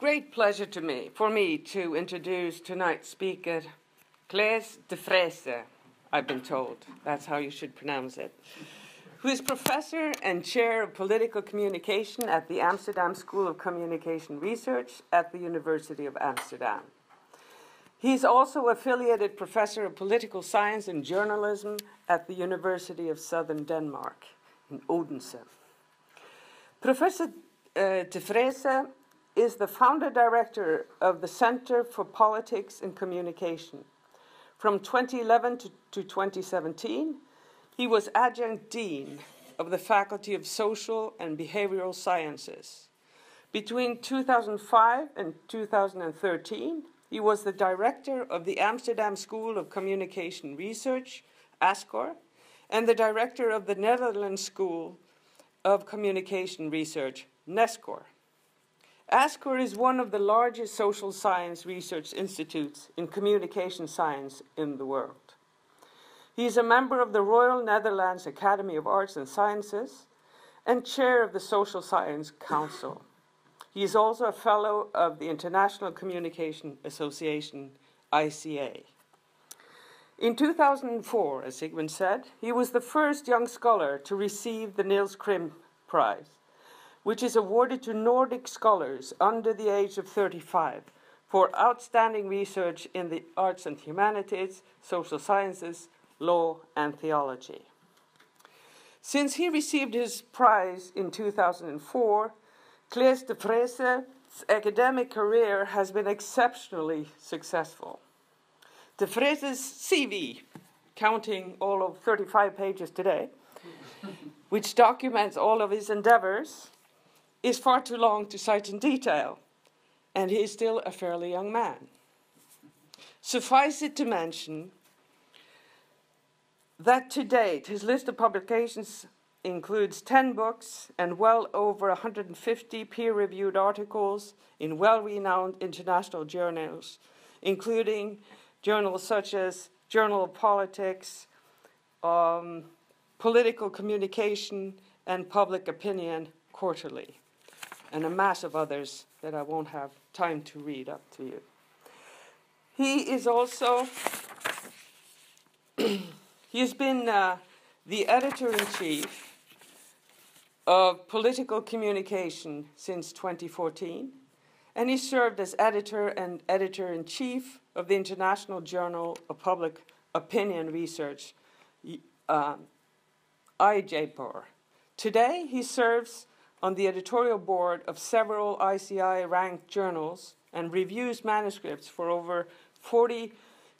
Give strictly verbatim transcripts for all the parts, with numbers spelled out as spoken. great pleasure to me, for me to introduce tonight's speaker, Claes de Vreese, I've been told. That's how you should pronounce it. Who is professor and chair of political communication at the Amsterdam School of Communication Research at the University of Amsterdam. He is also affiliated professor of political science and journalism at the University of Southern Denmark in Odense. Professor uh, de Vreese is the founder director of the Center for Politics and Communication. From twenty eleven to, to twenty seventeen, he was adjunct dean of the Faculty of Social and Behavioral Sciences. Between two thousand five and two thousand thirteen, he was the director of the Amsterdam School of Communication Research, ASCOR, and the director of the Netherlands School of Communication Research, NESCOR. ASCOR is one of the largest social science research institutes in communication science in the world. He is a member of the Royal Netherlands Academy of Arts and Sciences and chair of the Social Science Council. He is also a fellow of the International Communication Association, I C A. In two thousand four, as Sigmund said, he was the first young scholar to receive the Nils Klim Prize, which is awarded to Nordic scholars under the age of thirty-five for outstanding research in the arts and humanities, social sciences, law, and theology. Since he received his prize in two thousand four, Claes de Vreese's academic career has been exceptionally successful. De Vreese's C V, counting all of thirty-five pages today, which documents all of his endeavors, is far too long to cite in detail, and he is still a fairly young man. Suffice it to mention that to date his list of publications includes ten books and well over one hundred fifty peer-reviewed articles in well-renowned international journals, including journals such as Journal of Politics, um, Political Communication, and Public Opinion Quarterly, and a mass of others that I won't have time to read up to you. He is also, he has been uh, the editor-in-chief of Political Communication since twenty fourteen, and he served as editor and editor-in-chief of the International Journal of Public Opinion Research, uh, I J P O R. Today, he serves on the editorial board of several I C I-ranked journals and reviews manuscripts for over forty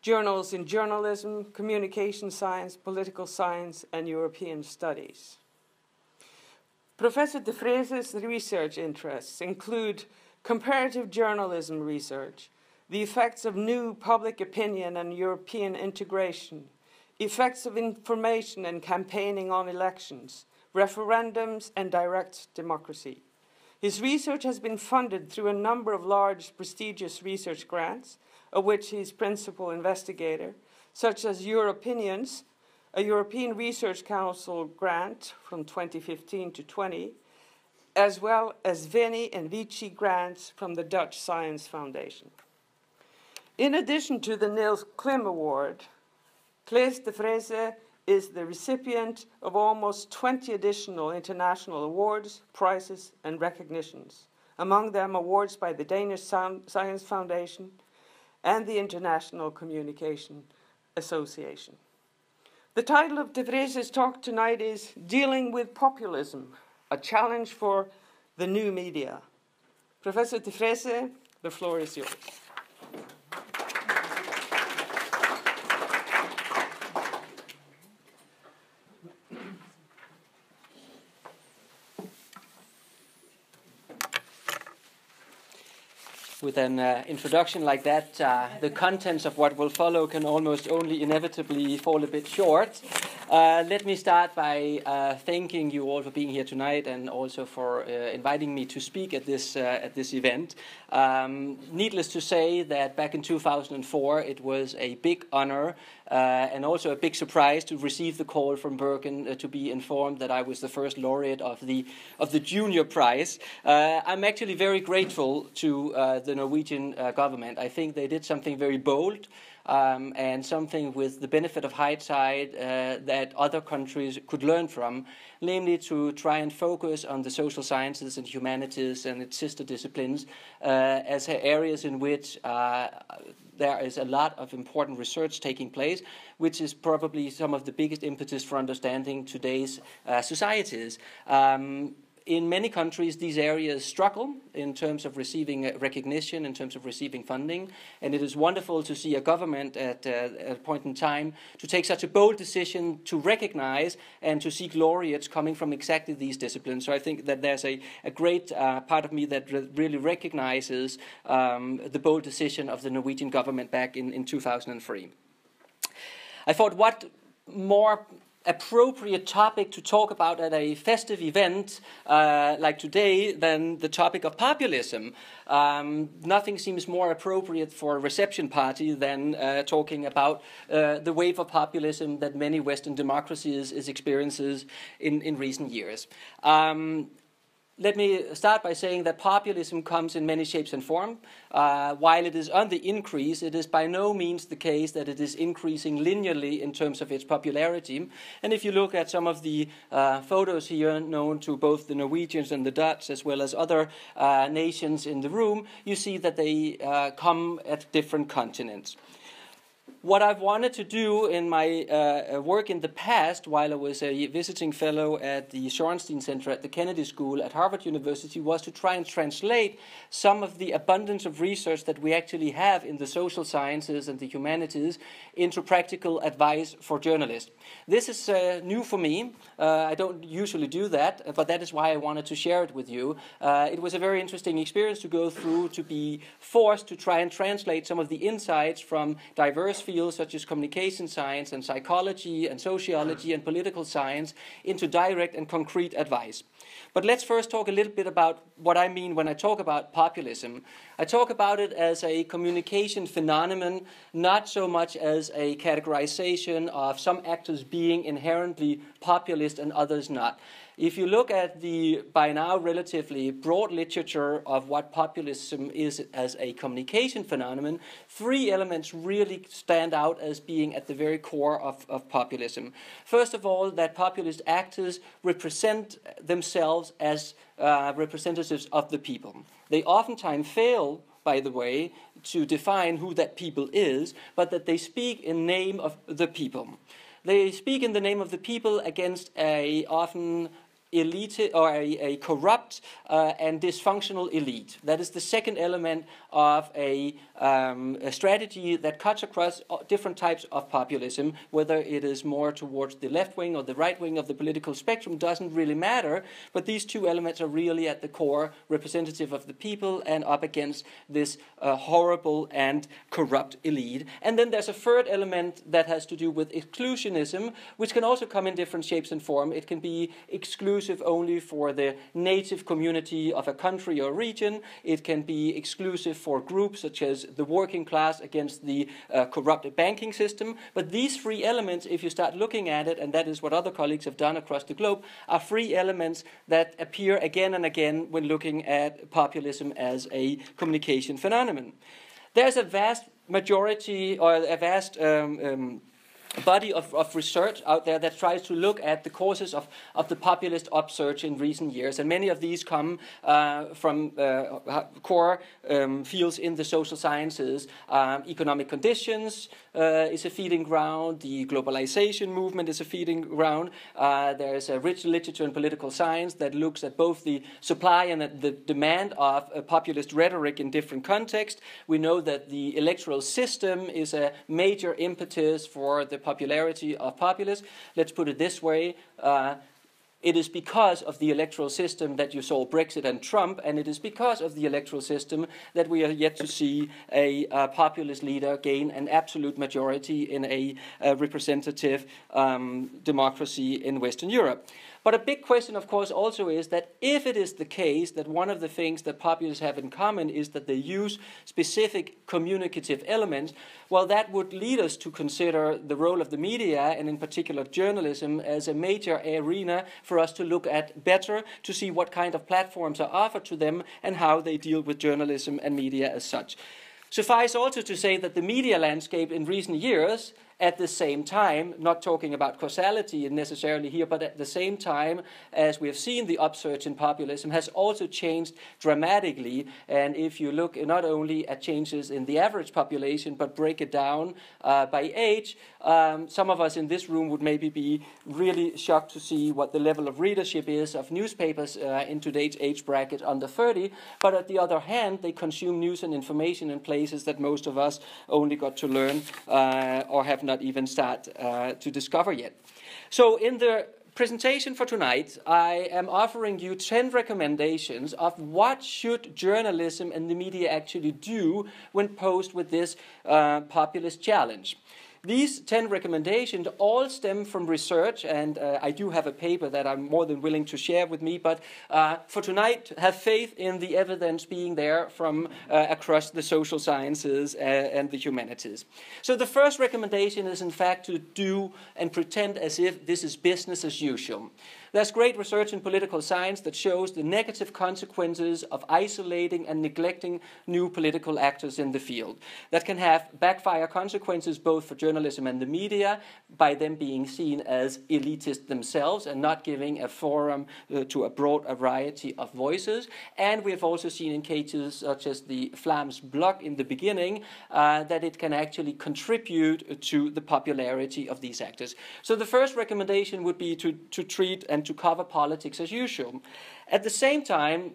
journals in journalism, communication science, political science, and European studies. Professor de Vreese's research interests include comparative journalism research, the effects of new public opinion and European integration, effects of information and campaigning on elections, referendums, and direct democracy. His research has been funded through a number of large, prestigious research grants, of which he is principal investigator, such as EuroOpinions, a European Research Council grant from twenty fifteen to twenty, as well as Veni and Vici grants from the Dutch Science Foundation. In addition to the Nils Klim Award, Claes de Vreese is the recipient of almost twenty additional international awards, prizes, and recognitions, among them awards by the Danish Science Foundation and the International Communication Association. The title of de Vreese's talk tonight is Dealing with Populism, a Challenge for the New Media. Professor de Vreese, the floor is yours. With an uh, introduction like that, uh, the contents of what will follow can almost only inevitably fall a bit short. Uh, let me start by uh, thanking you all for being here tonight and also for uh, inviting me to speak at this, uh, at this event. Um, needless to say that back in two thousand four, it was a big honor uh, and also a big surprise to receive the call from Bergen uh, to be informed that I was the first laureate of the, of the Junior Prize. Uh, I'm actually very grateful to uh, the The Norwegian uh, government. I think they did something very bold um, and something with the benefit of hindsight uh, that other countries could learn from, namely to try and focus on the social sciences and humanities and its sister disciplines uh, as areas in which uh, there is a lot of important research taking place, which is probably some of the biggest impetus for understanding today's uh, societies. Um, In many countries, these areas struggle in terms of receiving recognition, in terms of receiving funding, and it is wonderful to see a government at, uh, at a point in time to take such a bold decision to recognize and to seek laureates coming from exactly these disciplines. So I think that there's a, a great uh, part of me that re really recognizes um, the bold decision of the Norwegian government back in, in two thousand three. I thought, what more appropriate topic to talk about at a festive event uh, like today than the topic of populism. Um, nothing seems more appropriate for a reception party than uh, talking about uh, the wave of populism that many Western democracies is experiences in, in recent years. Um, Let me start by saying that populism comes in many shapes and forms. Uh, while it is on the increase, it is by no means the case that it is increasing linearly in terms of its popularity. And if you look at some of the uh, photos here known to both the Norwegians and the Dutch, as well as other uh, nations in the room, you see that they uh, come at different continents. What I've wanted to do in my uh, work in the past, while I was a visiting fellow at the Shorenstein Center at the Kennedy School at Harvard University, was to try and translate some of the abundance of research that we actually have in the social sciences and the humanities into practical advice for journalists. This is uh, new for me. Uh, I don't usually do that, but that is why I wanted to share it with you. Uh, it was a very interesting experience to go through, to be forced to try and translate some of the insights from diverse fields such as communication science and psychology and sociology and political science into direct and concrete advice. But let's first talk a little bit about what I mean when I talk about populism. I talk about it as a communication phenomenon, not so much as a categorization of some actors being inherently populist and others not. If you look at the, by now, relatively broad literature of what populism is as a communication phenomenon, three elements really stand out as being at the very core of, of populism. First of all, that populist actors represent themselves as uh, representatives of the people. They oftentimes fail, by the way, to define who that people is, but that they speak in name of the people. They speak in the name of the people against a often elite or a, a corrupt uh, and dysfunctional elite. That is the second element of a, um, a strategy that cuts across different types of populism. Whether it is more towards the left wing or the right wing of the political spectrum doesn't really matter, but these two elements are really at the core, representative of the people and up against this uh, horrible and corrupt elite. And then there's a third element that has to do with exclusionism, which can also come in different shapes and form. It can be exclusion only for the native community of a country or region. It can be exclusive for groups such as the working class against the uh, corrupt banking system. But these three elements, if you start looking at it, and that is what other colleagues have done across the globe, are three elements that appear again and again when looking at populism as a communication phenomenon. There's a vast majority or a vast um, um, A body of, of research out there that tries to look at the causes of, of the populist upsurge in recent years, and many of these come uh, from uh, core um, fields in the social sciences. Um, economic conditions uh, is a feeding ground, the globalization movement is a feeding ground, uh, there is a rich literature in political science that looks at both the supply and the demand of uh, populist rhetoric in different contexts. We know that the electoral system is a major impetus for the popularity of populists. Let's put it this way, uh, It is because of the electoral system that you saw Brexit and Trump, and it is because of the electoral system that we are yet to see a uh, populist leader gain an absolute majority in a uh, representative um, democracy in Western Europe. But a big question, of course, also is that if it is the case that one of the things that populists have in common is that they use specific communicative elements, well, that would lead us to consider the role of the media, and in particular journalism, as a major arena for us to look at better, to see what kind of platforms are offered to them and how they deal with journalism and media as such. Suffice also to say that the media landscape in recent years, at the same time, not talking about causality necessarily here, but at the same time as we have seen the upsurge in populism, has also changed dramatically. And if you look not only at changes in the average population, but break it down uh, by age, um, some of us in this room would maybe be really shocked to see what the level of readership is of newspapers uh, in today's age bracket under thirty. But on the other hand, they consume news and information in places that most of us only got to learn uh, or have not not even start uh, to discover yet. So in the presentation for tonight, I am offering you ten recommendations of what should journalism and the media actually do when posed with this uh, populist challenge. These ten recommendations all stem from research, and uh, I do have a paper that I'm more than willing to share with me, but uh, for tonight, have faith in the evidence being there from uh, across the social sciences and the humanities. So the first recommendation is, in fact, to do and pretend as if this is business as usual. There's great research in political science that shows the negative consequences of isolating and neglecting new political actors in the field. That can have backfire consequences both for journalism and the media by them being seen as elitist themselves and not giving a forum uh, to a broad variety of voices. And we have also seen in cases such as the Flams Block in the beginning uh, that it can actually contribute to the popularity of these actors. So the first recommendation would be to, to treat and to cover politics as usual. At the same time,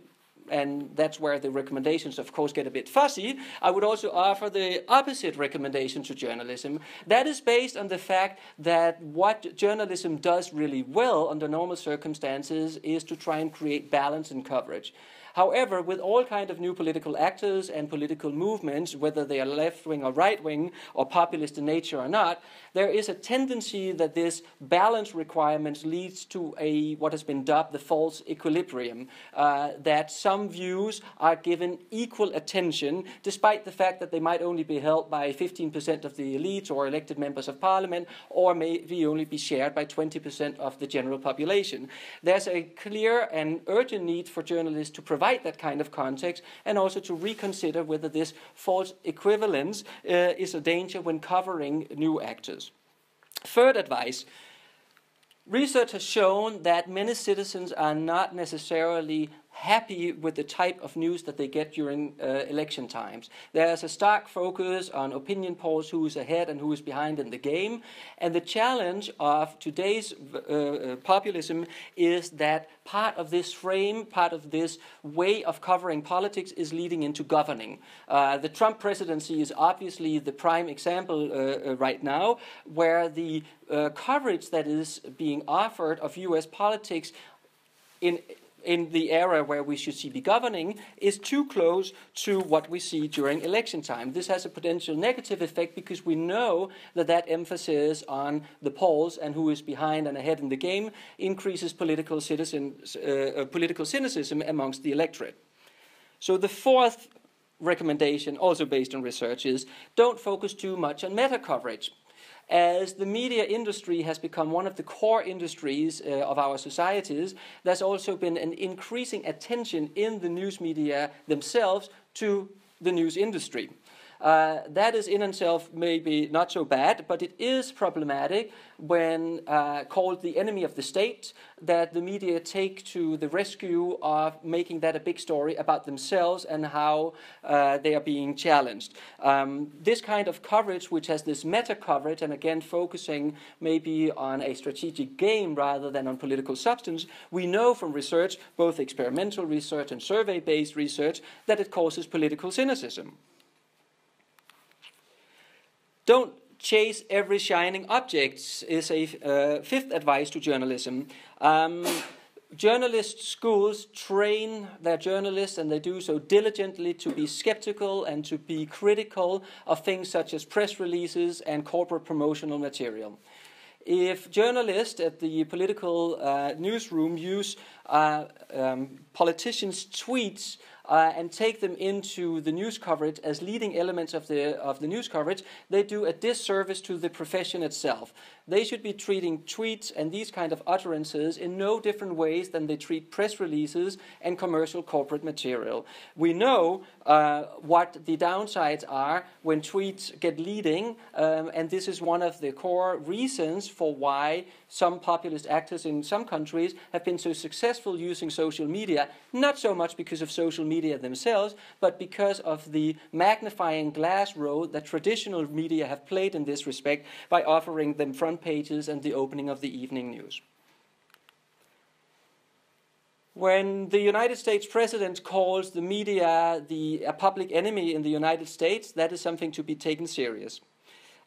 and that's where the recommendations, of course, get a bit fuzzy, I would also offer the opposite recommendation to journalism. That is based on the fact that what journalism does really well under normal circumstances is to try and create balance in coverage. However, with all kinds of new political actors and political movements, whether they are left-wing or right-wing or populist in nature or not, there is a tendency that this balance requirement leads to a what has been dubbed the false equilibrium, uh, that some views are given equal attention, despite the fact that they might only be held by fifteen percent of the elites or elected members of parliament, or maybe only be shared by twenty percent of the general population. There's a clear and urgent need for journalists to provide that kind of context, and also to reconsider whether this false equivalence uh, is a danger when covering new actors. Third advice. Research has shown that many citizens are not necessarily happy with the type of news that they get during uh, election times. There's a stark focus on opinion polls, who's ahead and who's behind in the game, and the challenge of today's uh, populism is that part of this frame, part of this way of covering politics is leading into governing. Uh, the Trump presidency is obviously the prime example uh, uh, right now, where the uh, coverage that is being offered of U S politics in in the era where we should see be governing is too close to what we see during election time. This has a potential negative effect because we know that that emphasis on the polls and who is behind and ahead in the game increases political, citizens, uh, political cynicism amongst the electorate. So the fourth recommendation, also based on research, is don't focus too much on meta coverage. As the media industry has become one of the core industries uh, of our societies, there's also been an increasing attention in the news media themselves to the news industry. Uh, that is in itself maybe not so bad, but it is problematic when uh, called the enemy of the state, that the media take to the rescue of making that a big story about themselves and how uh, they are being challenged. Um, this kind of coverage, which has this meta coverage, and again focusing maybe on a strategic game rather than on political substance, we know from research, both experimental research and survey-based research, that it causes political cynicism. Don't chase every shining object is a uh, fifth advice to journalism. Um, Journalist schools train their journalists, and they do so diligently, to be skeptical and to be critical of things such as press releases and corporate promotional material. If journalists at the political uh, newsroom use uh, um, politicians' tweets uh, and take them into the news coverage as leading elements of the, of the news coverage, they do a disservice to the profession itself. They should be treating tweets and these kind of utterances in no different ways than they treat press releases and commercial corporate material. We know uh, what the downsides are when tweets get leading, um, and this is one of the core reasons for why some populist actors in some countries have been so successful using social media, not so much because of social media themselves, but because of the magnifying glass role that traditional media have played in this respect by offering them front pages and the opening of the evening news. When the United States president calls the media the, a public enemy in the United States, that is something to be taken serious.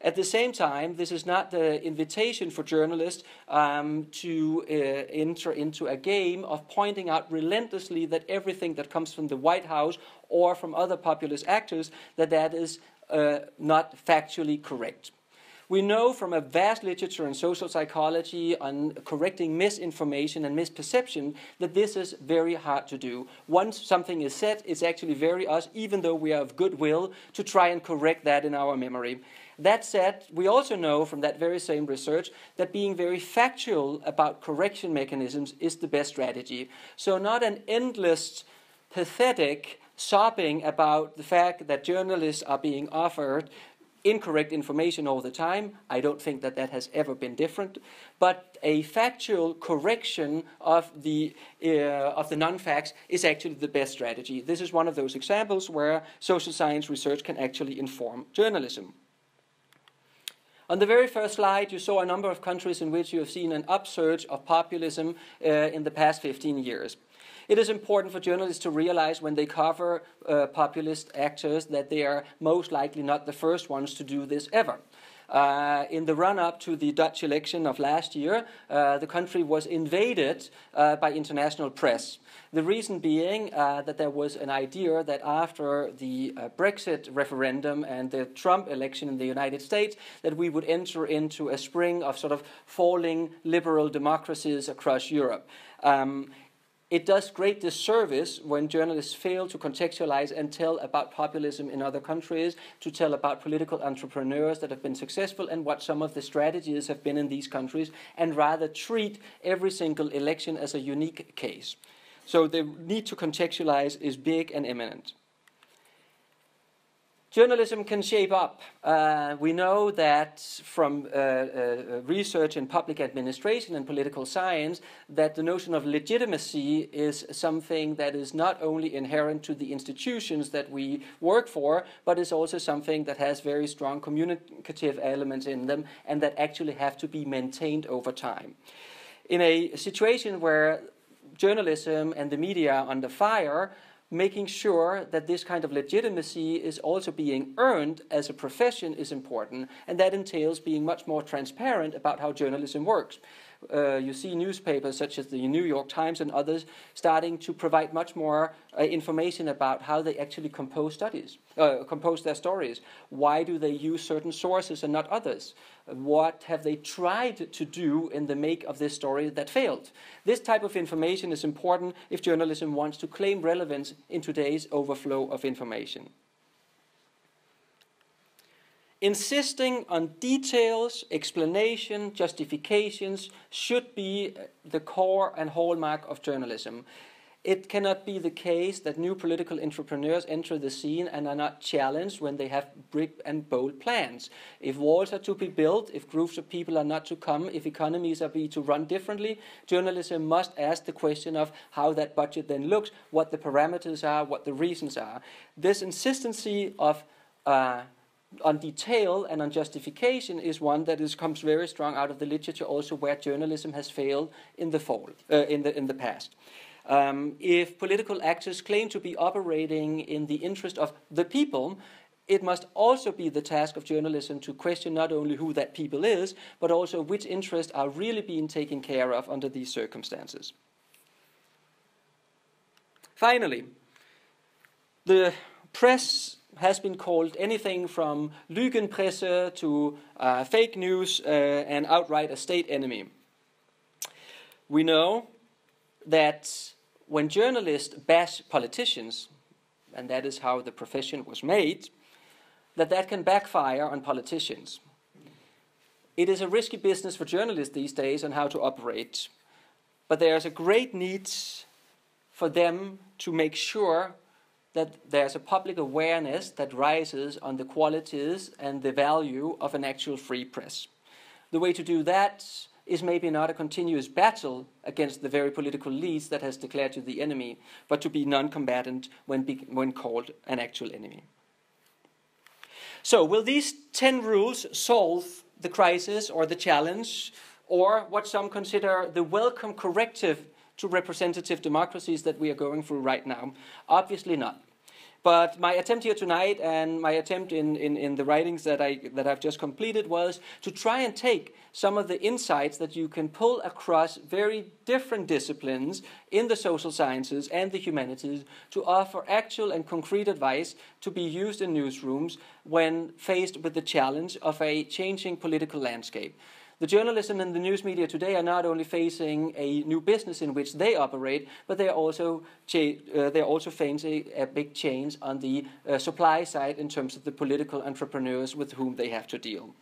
At the same time, this is not the invitation for journalists um, to uh, enter into a game of pointing out relentlessly that everything that comes from the White House or from other populist actors, that that is uh, not factually correct. We know from a vast literature in social psychology on correcting misinformation and misperception that this is very hard to do. Once something is said, it's actually very us, even though we are of goodwill, to try and correct that in our memory. That said, we also know from that very same research that being very factual about correction mechanisms is the best strategy. So not an endless, pathetic sobbing about the fact that journalists are being offered incorrect information all the time. I don't think that that has ever been different, but a factual correction of the, uh, of the non-facts is actually the best strategy. This is one of those examples where social science research can actually inform journalism. On the very first slide, you saw a number of countries in which you have seen an upsurge of populism uh, in the past fifteen years. It is important for journalists to realize when they cover uh, populist actors that they are most likely not the first ones to do this ever. Uh, in the run-up to the Dutch election of last year, uh, the country was invaded uh, by international press. The reason being uh, that there was an idea that after the uh, Brexit referendum and the Trump election in the United States, that we would enter into a spring of sort of falling liberal democracies across Europe. Um, It does great disservice when journalists fail to contextualize and tell about populism in other countries, to tell about political entrepreneurs that have been successful and what some of the strategies have been in these countries, and rather treat every single election as a unique case. So the need to contextualize is big and imminent. Journalism can shape up. Uh, we know that from uh, uh, research in public administration and political science that the notion of legitimacy is something that is not only inherent to the institutions that we work for, but is also something that has very strong communicative elements in them and that actually have to be maintained over time. In a situation where journalism and the media are under fire, making sure that this kind of legitimacy is also being earned as a profession is important, and that entails being much more transparent about how journalism works. Uh, you see newspapers such as the New York Times and others starting to provide much more uh, information about how they actually compose studies, uh, compose their stories. Why do they use certain sources and not others? What have they tried to do in the make of this story that failed? This type of information is important if journalism wants to claim relevance in today's overflow of information. Insisting on details, explanation, justifications should be the core and hallmark of journalism. It cannot be the case that new political entrepreneurs enter the scene and are not challenged when they have big and bold plans. If walls are to be built, if groups of people are not to come, if economies are to run differently, journalism must ask the question of how that budget then looks, what the parameters are, what the reasons are. This insistency of uh, on detail and on justification is one that is, comes very strong out of the literature also where journalism has failed in the, fall, uh, in the, in the past. Um, if political actors claim to be operating in the interest of the people, it must also be the task of journalism to question not only who that people is, but also which interests are really being taken care of under these circumstances. Finally, the press has been called anything from lügenpresse to uh, fake news uh, and outright a state enemy. We know that when journalists bash politicians, and that is how the profession was made, that that can backfire on politicians. It is a risky business for journalists these days on how to operate, but there is a great need for them to make sure that there's a public awareness that rises on the qualities and the value of an actual free press. The way to do that is maybe not a continuous battle against the very political leads that has declared you the enemy, but to be non-combatant when, be when called an actual enemy. So will these ten rules solve the crisis or the challenge, or what some consider the welcome corrective to representative democracies that we are going through right now? Obviously not. But my attempt here tonight and my attempt in, in, in the writings that, I, that I've just completed was to try and take some of the insights that you can pull across very different disciplines in the social sciences and the humanities to offer actual and concrete advice to be used in newsrooms when faced with the challenge of a changing political landscape. The journalism and the news media today are not only facing a new business in which they operate, but they are also, uh, they are also facing a, a big change on the uh, supply side in terms of the political entrepreneurs with whom they have to deal.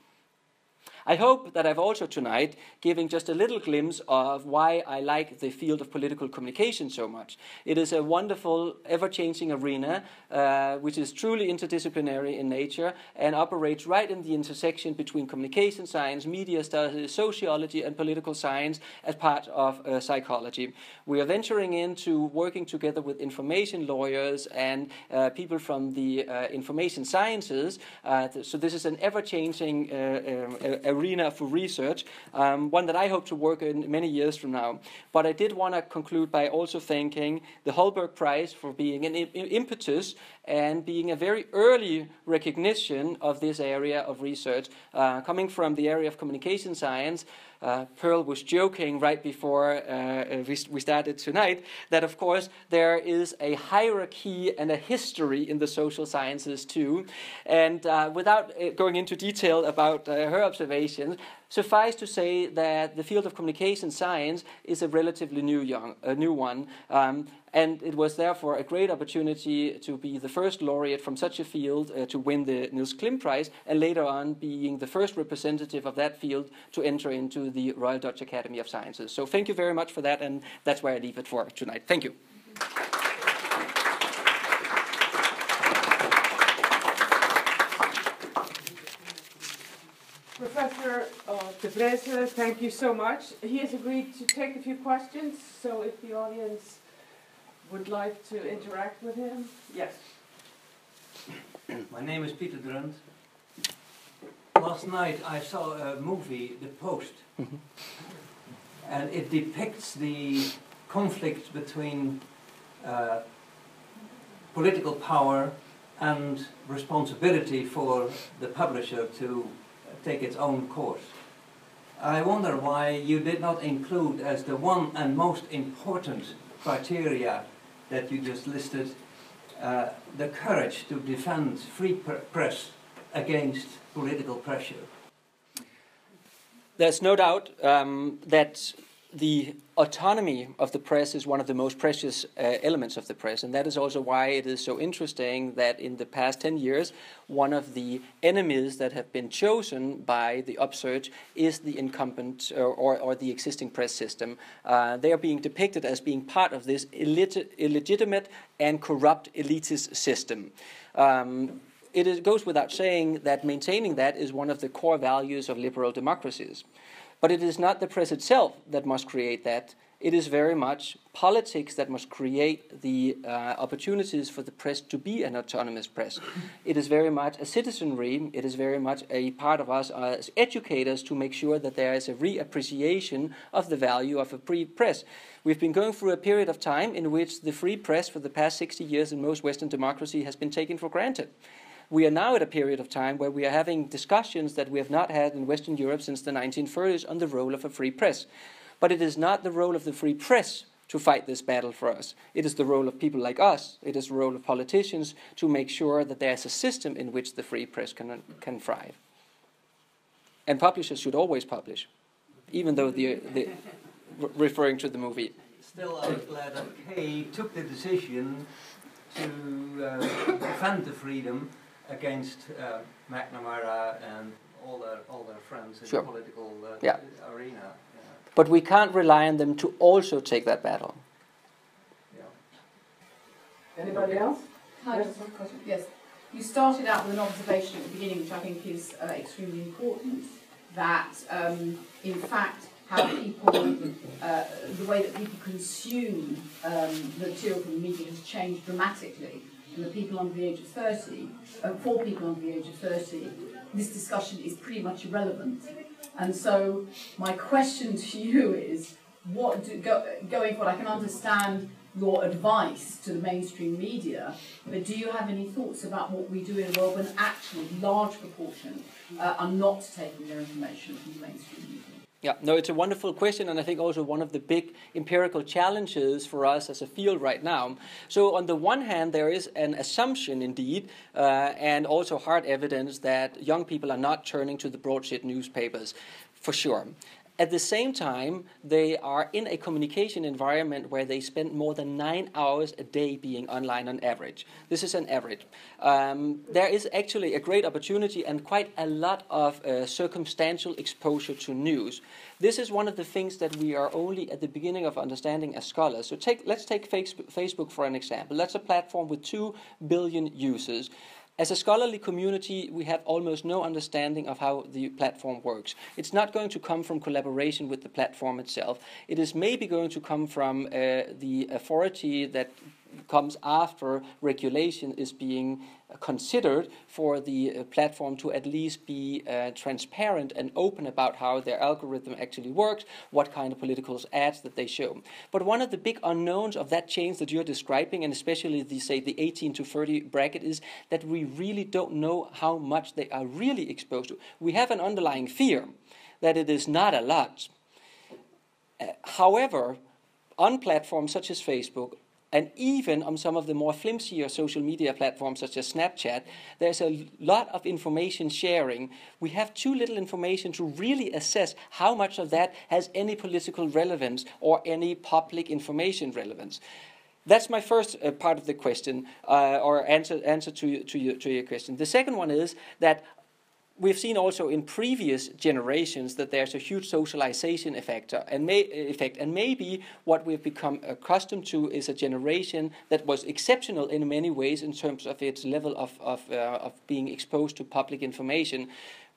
I hope that I've also tonight given just a little glimpse of why I like the field of political communication so much. It is a wonderful, ever-changing arena, uh, which is truly interdisciplinary in nature and operates right in the intersection between communication science, media studies, sociology, and political science as part of uh, psychology. We are venturing into working together with information lawyers and uh, people from the uh, information sciences. Uh, th so this is an ever-changing uh, uh, arena for research, um, one that I hope to work in many years from now. But I did want to conclude by also thanking the Holberg Prize for being an impetus and being a very early recognition of this area of research. Uh, coming from the area of communication science, uh, Pearl was joking right before uh, we, we started tonight that, of course, there is a hierarchy and a history in the social sciences too. And uh, without uh, going into detail about uh, her observations, suffice to say that the field of communication science is a relatively new, young, a new one, um, and it was therefore a great opportunity to be the first laureate from such a field uh, to win the Nils Klim Prize, and later on being the first representative of that field to enter into the Royal Dutch Academy of Sciences. So thank you very much for that, and that's where I leave it for tonight. Thank you. Mm-hmm. Professor uh, de Vreese, thank you so much. He has agreed to take a few questions, so if the audience would like to interact with him. Yes. My name is Peter Drunt. Last night I saw a movie, The Post, mm-hmm. and it depicts the conflict between uh, political power and responsibility for the publisher to take its own course. I wonder why you did not include as the one and most important criteria that you just listed uh, the courage to defend free press against political pressure. There's no doubt um, that the autonomy of the press is one of the most precious uh, elements of the press, and that is also why it is so interesting that in the past ten years, one of the enemies that have been chosen by the upsurge is the incumbent or, or, or the existing press system. Uh, they are being depicted as being part of this illit illegitimate and corrupt elitist system. Um, it is, goes without saying that maintaining that is one of the core values of liberal democracies. But it is not the press itself that must create that. It is very much politics that must create the uh, opportunities for the press to be an autonomous press. It is very much a citizenry. It is very much a part of us as educators to make sure that there is a reappreciation of the value of a free press. We've been going through a period of time in which the free press for the past sixty years in most Western democracy has been taken for granted. we are now at a period of time where we are having discussions that we have not had in Western Europe since the nineteen thirties on the role of a free press. But it is not the role of the free press to fight this battle for us. It is the role of people like us. It is the role of politicians to make sure that there is a system in which the free press can, can thrive. And publishers should always publish, even though the, the referring to the movie. Still, I was glad that Kay took the decision to uh, defend the freedom against uh, McNamara and all their, all their friends in sure. the political uh, yeah. arena. Yeah. But we can't rely on them to also take that battle. Yeah. Anybody okay. else? Hi, yes. yes. You started out with an observation at the beginning, which I think is uh, extremely important, that um, in fact how people, uh, the way that people consume um, the material from the media has changed dramatically. And the people under the age of thirty, uh, for people under the age of thirty, this discussion is pretty much irrelevant. And so my question to you is, what do, go, going forward, I can understand your advice to the mainstream media, but do you have any thoughts about what we do in a world when actually large proportion uh, are not taking their information from the mainstream media? Yeah, no, it's a wonderful question, and I think also one of the big empirical challenges for us as a field right now. So on the one hand, there is an assumption indeed, uh, and also hard evidence that young people are not turning to the broadsheet newspapers, for sure. At the same time, they are in a communication environment where they spend more than nine hours a day being online on average. This is an average. Um, there is actually a great opportunity and quite a lot of uh, circumstantial exposure to news. This is one of the things that we are only at the beginning of understanding as scholars. So take, let's take Facebook for an example. That's a platform with two billion users. As a scholarly community, we have almost no understanding of how the platform works. It's not going to come from collaboration with the platform itself. It is maybe going to come from uh, the authority that comes after regulation is being considered for the uh, platform to at least be uh, transparent and open about how their algorithm actually works, what kind of political ads that they show. But one of the big unknowns of that change that you're describing, and especially the, say, the eighteen to thirty bracket, is that we really don't know how much they are really exposed to. We have an underlying fear that it is not a lot. Uh, however, on platforms such as Facebook, and even on some of the more flimsier social media platforms such as Snapchat, there's a lot of information sharing. We have too little information to really assess how much of that has any political relevance or any public information relevance. That's my first uh, part of the question, uh, or answer, answer to, to, your, to your question. The second one is that we've seen also in previous generations that there's a huge socialization effect, and may, effect, and maybe what we've become accustomed to is a generation that was exceptional in many ways in terms of its level of, of, uh, of being exposed to public information,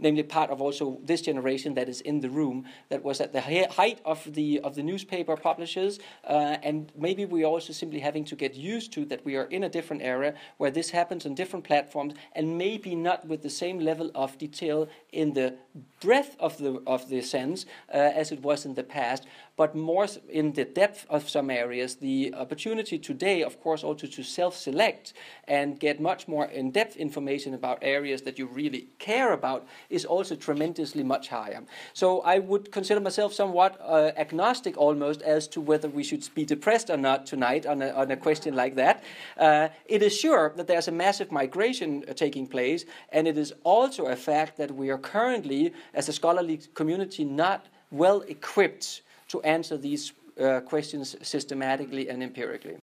namely part of also this generation that is in the room that was at the height of the, of the newspaper publishers, uh, and maybe we're also simply having to get used to that we are in a different era where this happens on different platforms and maybe not with the same level of detail in the breadth of the, of the sense uh, as it was in the past, but more in the depth of some areas. The opportunity today, of course, also to self-select and get much more in-depth information about areas that you really care about is also tremendously much higher. So I would consider myself somewhat uh, agnostic almost as to whether we should be depressed or not tonight on a, on a question like that. Uh, it is sure that there's a massive migration uh, taking place, and it is also a fact that we are currently, as a scholarly community, not well equipped to answer these uh, questions systematically and empirically.